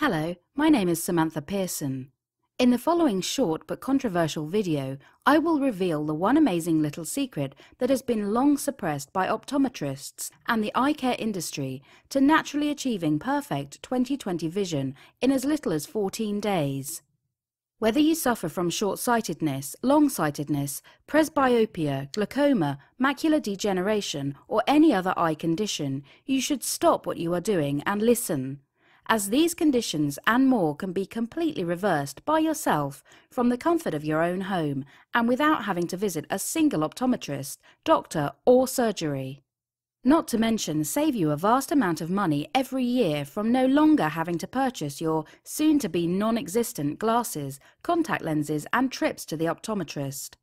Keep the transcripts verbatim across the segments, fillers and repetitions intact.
Hello, my name is Samantha Pearson. In the following short but controversial video, I will reveal the one amazing little secret that has been long suppressed by optometrists and the eye care industry to naturally achieving perfect twenty twenty vision in as little as fourteen days. Whether you suffer from short-sightedness, long-sightedness, presbyopia, glaucoma, macular degeneration, or any other eye condition, you should stop what you are doing and listen, as these conditions and more can be completely reversed by yourself from the comfort of your own home and without having to visit a single optometrist, doctor or surgery. Not to mention save you a vast amount of money every year from no longer having to purchase your soon-to-be non-existent glasses, contact lenses and trips to the optometrist.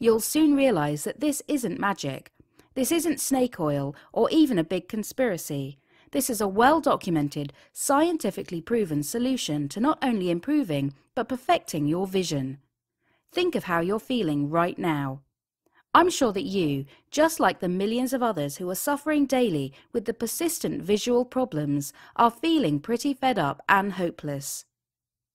You'll soon realise that this isn't magic. This isn't snake oil or even a big conspiracy. This is a well-documented, scientifically proven solution to not only improving but perfecting your vision. Think of how you're feeling right now. I'm sure that you, just like the millions of others who are suffering daily with the persistent visual problems, are feeling pretty fed up and hopeless.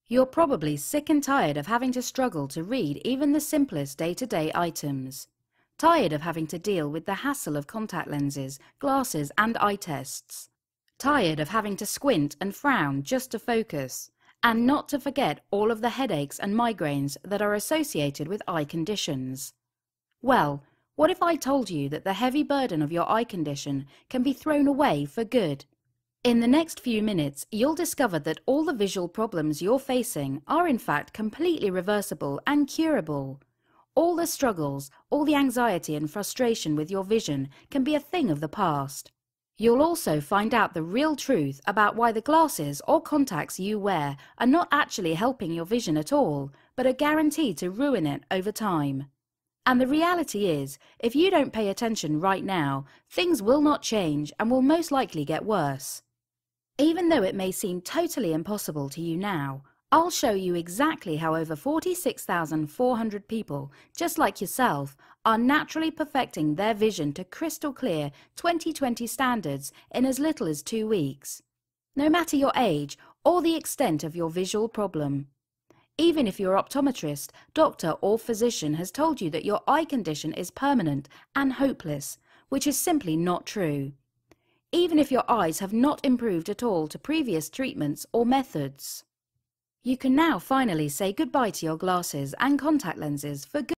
You're probably sick and tired of having to struggle to read even the simplest day-to-day items. Tired of having to deal with the hassle of contact lenses, glasses and eye tests. Tired of having to squint and frown just to focus, and not to forget all of the headaches and migraines that are associated with eye conditions. Well, what if I told you that the heavy burden of your eye condition can be thrown away for good? In the next few minutes, you'll discover that all the visual problems you're facing are in fact completely reversible and curable. All the struggles, all the anxiety and frustration with your vision can be a thing of the past. You'll also find out the real truth about why the glasses or contacts you wear are not actually helping your vision at all, but are guaranteed to ruin it over time. And the reality is, if you don't pay attention right now, things will not change and will most likely get worse. Even though it may seem totally impossible to you now, I'll show you exactly how over forty-six thousand four hundred people, just like yourself, are naturally perfecting their vision to crystal clear twenty twenty standards in as little as two weeks. No matter your age or the extent of your visual problem. Even if your optometrist, doctor or physician has told you that your eye condition is permanent and hopeless, which is simply not true. Even if your eyes have not improved at all to previous treatments or methods. You can now finally say goodbye to your glasses and contact lenses for good.